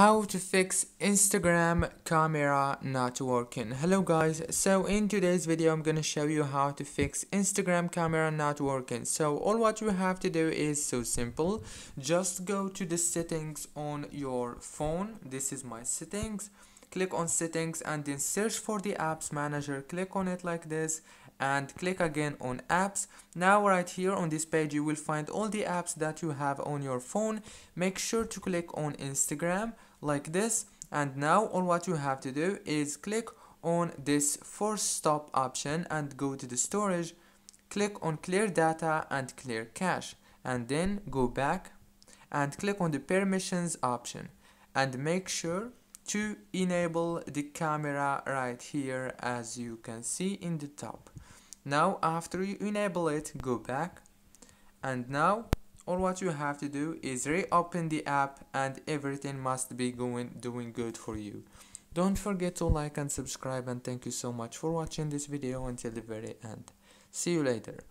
How to fix Instagram camera not working. Hello guys, so in today's video I'm gonna show you how to fix Instagram camera not working. So all what you have to do is so simple. Just go to the settings on your phone. This is my settings. Click on settings and then search for the apps manager. Click on it like this and click again on apps. Now right here on this page you will find all the apps that you have on your phone. Make sure to click on Instagram like this, and now all what you have to do is click on this force stop option and go to the storage, click on clear data and clear cache, and then go back and click on the permissions option and make sure to enable the camera right here as you can see in the top. Now after you enable it, go back, and now all what you have to do is reopen the app and everything must be doing good for you. Don't forget to like and subscribe, and thank you so much for watching this video until the very end. See you later.